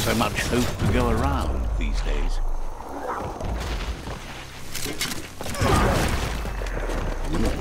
so much hope to go around these days.